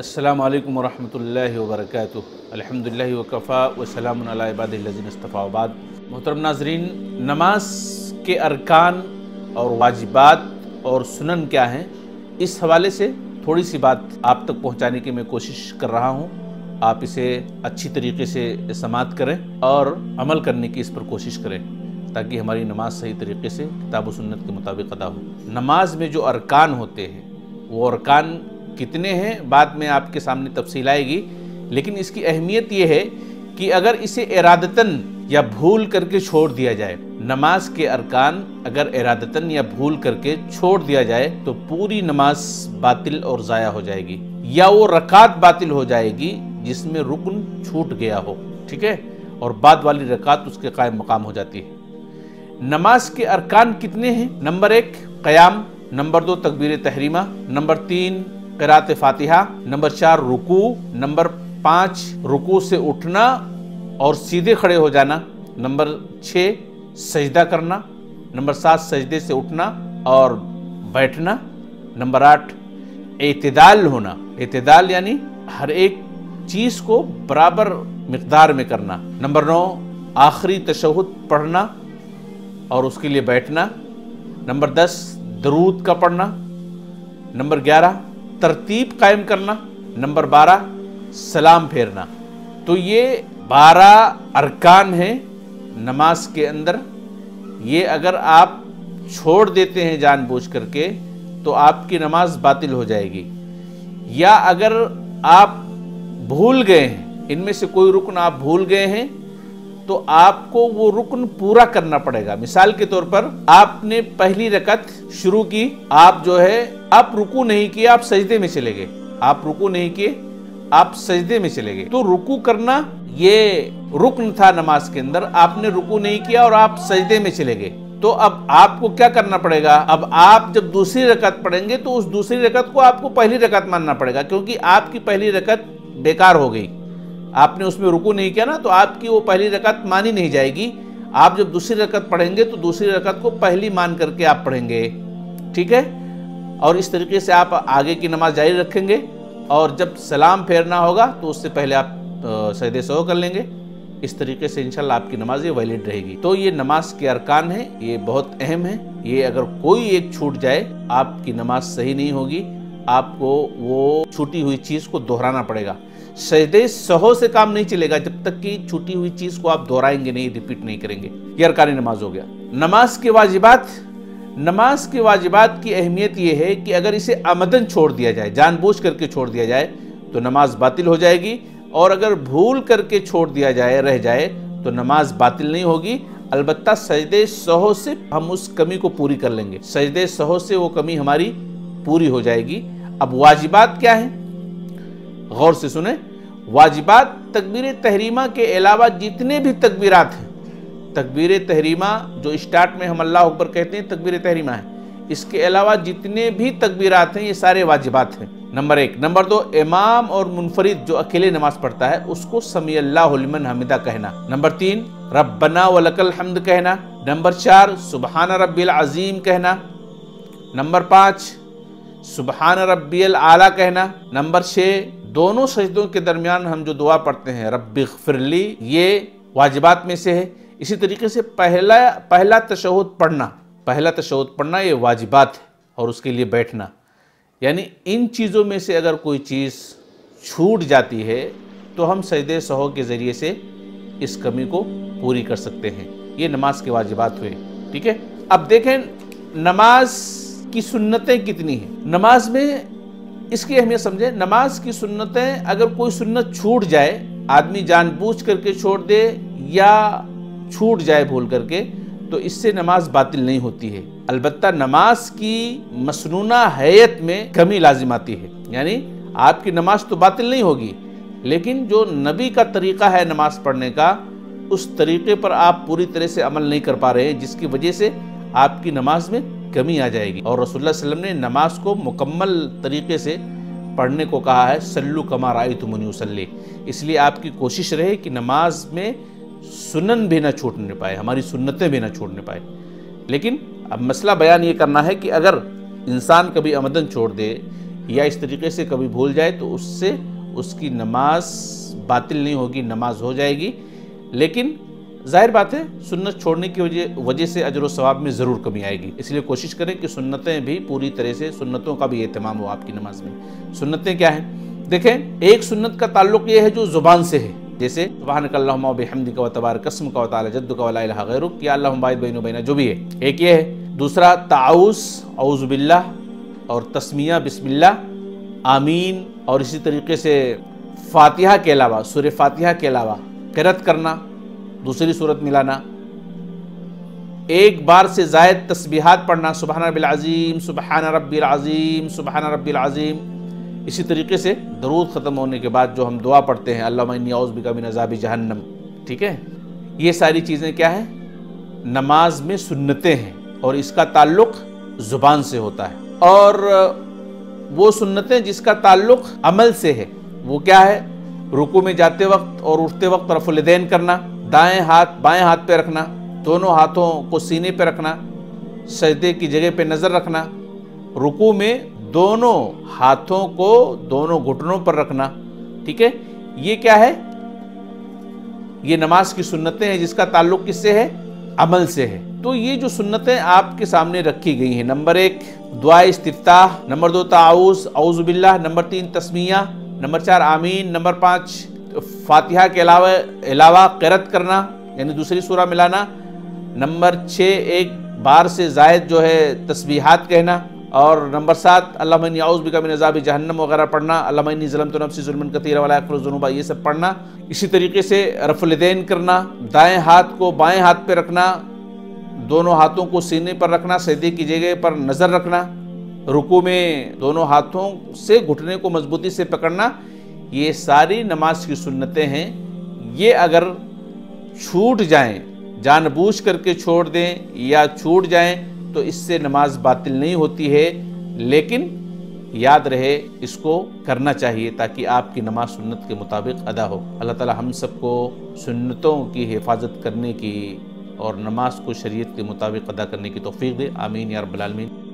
अस्सलामु अलैकुम वरहमतुल्लाहि वबरकातुहु। अल्हम्दुलिल्लाहि वकफ़ा वसलामुन अला इबादिल्लज़ीन इस्तफ़ा वबाद। मोहतरम नाज़रीन, नमाज के अरकान और वाजिबात और सुनन क्या हैं, इस हवाले से थोड़ी सी बात आप तक पहुँचाने की मैं कोशिश कर रहा हूँ। आप इसे अच्छी तरीके से समाअत करें और अमल करने की इस पर कोशिश करें ताकि हमारी नमाज सही तरीके से किताब व सुन्नत के मुताबिक अदा हो। नमाज में जो अरकान होते हैं वो अरकान कितने हैं बाद में आपके सामने तफसील आएगी, लेकिन इसकी अहमियत ये है कि अगर इसे इरादतन या भूल करके छोड़ दिया जाए, नमाज के अरकान अगर इरादतन या भूल करके छोड़ दिया जाए तो पूरी नमाज बातिल और ज़ाया हो जाएगी, या वो रकात बातिल हो जाएगी जिसमें रुकन छूट गया हो, ठीक है, और बाद वाली रकात उसके कायम मकाम हो जाती है। नमाज के अरकान कितने हैं? नंबर 1 क़याम, नंबर 2 तकबीर तहरीमा, नंबर 3 क़िराअत फ़ातिहा, नंबर 4 रुकू, नंबर 5 रुकू से उठना और सीधे खड़े हो जाना, नंबर 6 सजदा करना, नंबर 7 सजदे से उठना और बैठना, नंबर 8 एतदाल होना, एतदाल यानी हर एक चीज़ को बराबर मिक़दार में करना, नंबर 9 आखिरी तशहुद पढ़ना और उसके लिए बैठना, नंबर 10 दरूद का पढ़ना, नंबर 11 तरतीब कायम करना, नंबर 12 सलाम फेरना। तो ये 12 अरकान हैं नमाज के अंदर। ये अगर आप छोड़ देते हैं जानबूझ करके तो आपकी नमाज बातिल हो जाएगी, या अगर आप भूल गए हैं, इनमें से कोई रुकन आप भूल गए हैं तो आपको वो रुकन पूरा करना पड़ेगा। मिसाल के तौर पर आपने पहली रकत शुरू की, आप जो है आप रुकू नहीं किए, आप सजदे में चले गए, आप रुकू नहीं किए, आप सजदे में चले गए, तो रुकू करना ये रुकन था नमाज के अंदर, आपने रुकू नहीं किया और आप सजदे में चले गए, तो अब आपको क्या करना पड़ेगा? अब आप जब दूसरी रकत पढ़ेंगे तो उस दूसरी रकत को आपको पहली रकत मानना पड़ेगा, क्योंकि आपकी पहली रकत बेकार हो गई, आपने उसमें रुकू नहीं किया ना, तो आपकी वो पहली रकात मानी नहीं जाएगी। आप जब दूसरी रकात पढ़ेंगे तो दूसरी रकात को पहली मान करके आप पढ़ेंगे, ठीक है, और इस तरीके से आप आगे की नमाज जारी रखेंगे। और जब सलाम फेरना होगा तो उससे पहले आप सजदे से कर लेंगे। इस तरीके से इंशाल्लाह आपकी नमाज ये वैलिड रहेगी। तो ये नमाज के अरकान है, ये बहुत अहम है, ये अगर कोई एक छूट जाए आपकी नमाज सही नहीं होगी, आपको वो छूटी हुई चीज़ को दोहराना पड़ेगा। सजदे सहो से काम नहीं चलेगा जब तक कि छूटी हुई चीज को आप दोहराएंगे नहीं, रिपीट नहीं करेंगे। ये अरकान नमाज हो गया। नमाज के वाजिबात, नमाज के वाजिबात की अहमियत यह है कि अगर इसे आमदन छोड़ दिया जाए, जानबूझ करके छोड़ दिया जाए तो नमाज बातिल हो जाएगी, और अगर भूल करके छोड़ दिया जाए, रह जाए, तो नमाज बातिल नहीं होगी। अलबत्ता सजदे सहो से हम उस कमी को पूरी कर लेंगे, सजदे सहो से वो कमी हमारी पूरी हो जाएगी। अब वाजिबात क्या है, गौर से सुने। वाजिबात तकबीर तहरीमा के अलावा जितने भी तकबीरात हैं, तकबीर तहरीमा जो स्टार्ट में हम अल्लाह अकबर कहते हैं तकबीर तहरीमा है, इसके अलावा जितने भी तकबीरात हैं ये सारे वाजिबात हैं। नंबर 1, नंबर 2 इमाम और मुनफरिद जो अकेले नमाज पढ़ता है उसको समी अल्लाहु लिमन हमिदा कहना, नंबर 3 रब्बना वलकल हम्द कहना, नंबर 4 सुबहान रब्बिल अजीम कहना, नंबर 5 सुबहान रब्बिल आला कहना, नंबर 6 दोनों सजदों के दरमियान हम जो दुआ पढ़ते हैं रब्बिगफिरली, ये वाजिबात में से है। इसी तरीके से पहला तशहुद पढ़ना, पहला तशहुद पढ़ना ये वाजिबात है, और उसके लिए बैठना। यानी इन चीज़ों में से अगर कोई चीज़ छूट जाती है तो हम सजदे सहो के ज़रिए से इस कमी को पूरी कर सकते हैं। ये नमाज के वाजिबात हुए, ठीक है। अब देखें नमाज की सुन्नतें कितनी हैं। नमाज में इसकी अहमियत समझे। नमाज की सुन्नतें, अगर कोई सुन्नत छूट जाए, आदमी जानबूझ करके छोड़ दे या छूट जाए भूल करके, तो इससे नमाज बातिल नहीं होती है। अलबत्ता नमाज की मसनूना हैयत में कमी लाजिम आती है, यानी आपकी नमाज तो बातिल नहीं होगी, लेकिन जो नबी का तरीका है नमाज पढ़ने का, उस तरीके पर आप पूरी तरह से अमल नहीं कर पा रहे हैं, जिसकी वजह से आपकी नमाज में कमी आ जाएगी। और रसूलुल्लाह सल्लल्लाहु अलैहि वसल्लम ने नमाज को मुकम्मल तरीके से पढ़ने को कहा है, सल्लू कमा रायतुमुनी उसल्ली। इसलिए आपकी कोशिश रहे कि नमाज में सुनन भी ना छूटने पाए, हमारी सुन्नतें भी ना छूटने पाए। लेकिन अब मसला बयान ये करना है कि अगर इंसान कभी अमदन छोड़ दे या इस तरीके से कभी भूल जाए तो उससे उसकी नमाज बातिल नहीं होगी, नमाज हो जाएगी, लेकिन जाहिर बात है सुन्नत छोड़ने की वजह से अजर व सवाब में ज़रूर कमी आएगी। इसलिए कोशिश करें कि सुन्नतें भी पूरी तरह से, सुन्नतों का भी एहतमाम हो आपकी नमाज में। सुन्नतें क्या हैं देखें, एक सुन्नत का ताल्लुक ये है जो ज़ुबान से है, जैसे सुबहानकल्लाहुम्मा व बिहम्दिका व तबारकस्मुका व तआला जद्दुका व ला इलाहा गैरुक, या अल्लाहुम्मा बाइद बैनी व बैना, जो भी है एक ये है। दूसरा ताऊस औज़ु बिल्लाह और तस्मिया बिस्मिल्लाह, आमीन, और इसी तरीके से फातिहा के अलावा, सूरह फातिहा के अलावा क़िराअत करना, दूसरी सूरत मिलाना, एक बार से ज़ायद तस्बीहात पढ़ना, सुबहान रब्बिल अज़ीम, सुबहान रब्बिल अज़ीम, सुबहान रब्बिल अज़ीम। इसी तरीके से दरूद ख़त्म होने के बाद जो हम दुआ पढ़ते हैं, अल्लाहुम्मा इन्नी अऊज़ु बिका मिन अज़ाबि जहन्नम, ठीक है, ये सारी चीज़ें क्या है नमाज में सुन्नतें हैं, और इसका ताल्लुक़ ज़ुबान से होता है। और वो सुन्नतें जिसका ताल्लुक़ अमल से है वो क्या है, रुकू में जाते वक्त और उठते वक्त रफ़ुल यदैन करना, दाएं हाथ बाएं हाथ पे रखना, दोनों हाथों को सीने पे रखना, सजदे की जगह पे नज़र रखना, रुकू में दोनों हाथों को दोनों घुटनों पर रखना, ठीक है, ये क्या है, ये नमाज की सुन्नतें हैं जिसका ताल्लुक़ किससे है, अमल से है। तो ये जो सुन्नतें आपके सामने रखी गई हैं, नंबर 1 दुआ इस्तिफ्ताह, नंबर 2 ताऊस औज़ु बिल्लाह, नंबर 3 तस्मिया, नंबर 4 आमीन, नंबर 5 फातिहा के अलावा क़िरात करना यानी दूसरी सूरा मिलाना, नंबर 6 एक बार से ज़ायद जो है तस्बीहात कहना, और नंबर 7 अल्लाहुम्मा इन्नी अऊज़ु बिका मिन अज़ाबि जहन्नम वगैरह पढ़ना, अल्लाहुम्मा इन्नी ज़लमतु नफ़्सी ज़ुल्मन कसीरा वला यग़फिरु ज़ुनूबा, ये सब पढ़ना। इसी तरीके से रफ़ुल यदैन करना, दाएँ हाथ को बाएँ हाथ पर रखना, दोनों हाथों को सीने पर रखना, सजदे की जगह पर नज़र रखना, रुकू में दोनों हाथों से घुटने को मजबूती से पकड़ना, ये सारी नमाज की सुन्नतें हैं। ये अगर छूट जाएं, जानबूझ करके छोड़ दें या छूट जाएं, तो इससे नमाज बातिल नहीं होती है, लेकिन याद रहे इसको करना चाहिए ताकि आपकी नमाज सुन्नत के मुताबिक अदा हो। अल्लाह ताला हम सबको सुन्नतों की हिफाजत करने की और नमाज को शरीयत के मुताबिक अदा करने की तौफीक दे। आमीन या रब्बल आलमीन।